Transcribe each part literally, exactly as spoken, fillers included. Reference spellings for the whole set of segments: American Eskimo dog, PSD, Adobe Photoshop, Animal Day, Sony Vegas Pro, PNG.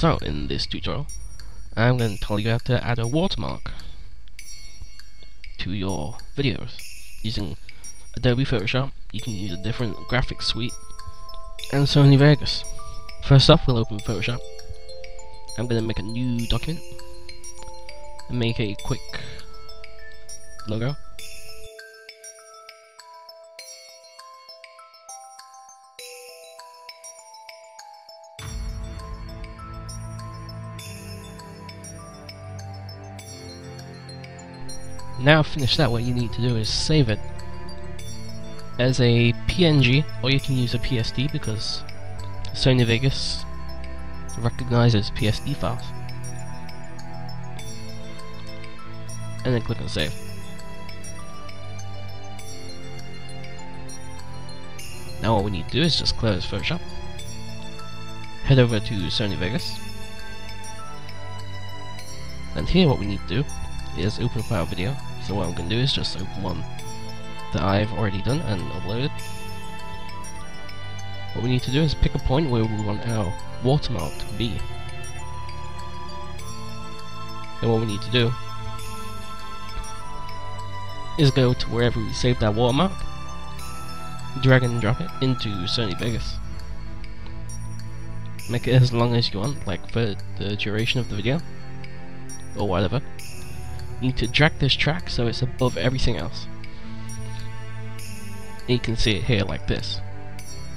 So in this tutorial I'm going to tell you how to add a watermark to your videos using Adobe Photoshop. You can use a different graphics suite and Sony Vegas. First off, we'll open Photoshop. I'm going to make a new document and make a quick logo. Now finish that, what you need to do is save it as a P N G, or you can use a P S D because Sony Vegas recognizes P S D files. And then click on save. Now what we need to do is just close Photoshop, head over to Sony Vegas, and here what we need to do is open up our video. So what I'm going to do is just open one that I've already done and uploaded. What we need to do is pick a point where we want our watermark to be. And what we need to do is go to wherever we saved our watermark, drag and drop it into Sony Vegas. Make it as long as you want, like for the duration of the video, or whatever. You need to drag this track so it's above everything else. You can see it here like this.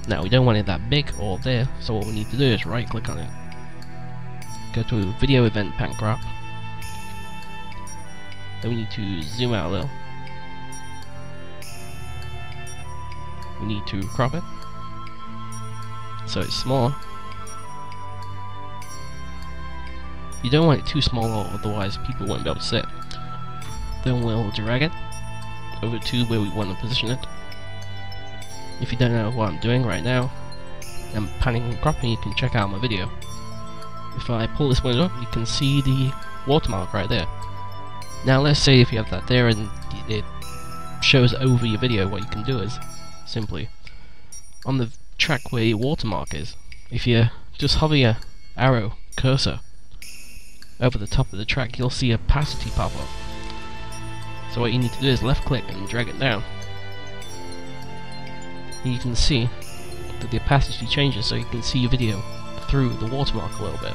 Now we don't want it that big or there, so what we need to do is right click on it, go to video event pan crop, then we need to zoom out a little, we need to crop it so it's smaller. You don't want it too small, or otherwise people won't be able to see it. Then we'll drag it over to where we want to position it. If you don't know what I'm doing right now, I'm panning and cropping. You can check out my video. If I pull this window up, you can see the watermark right there. Now let's say if you have that there and it shows over your video, what you can do is simply on the track where your watermark is, if you just hover your arrow cursor over the top of the track, you'll see opacity pop up. So what you need to do is left click and drag it down. You can see that the opacity changes, so you can see your video through the watermark a little bit.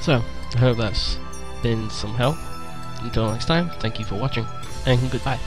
So, I hope that's been some help. Until next time, thank you for watching, and goodbye.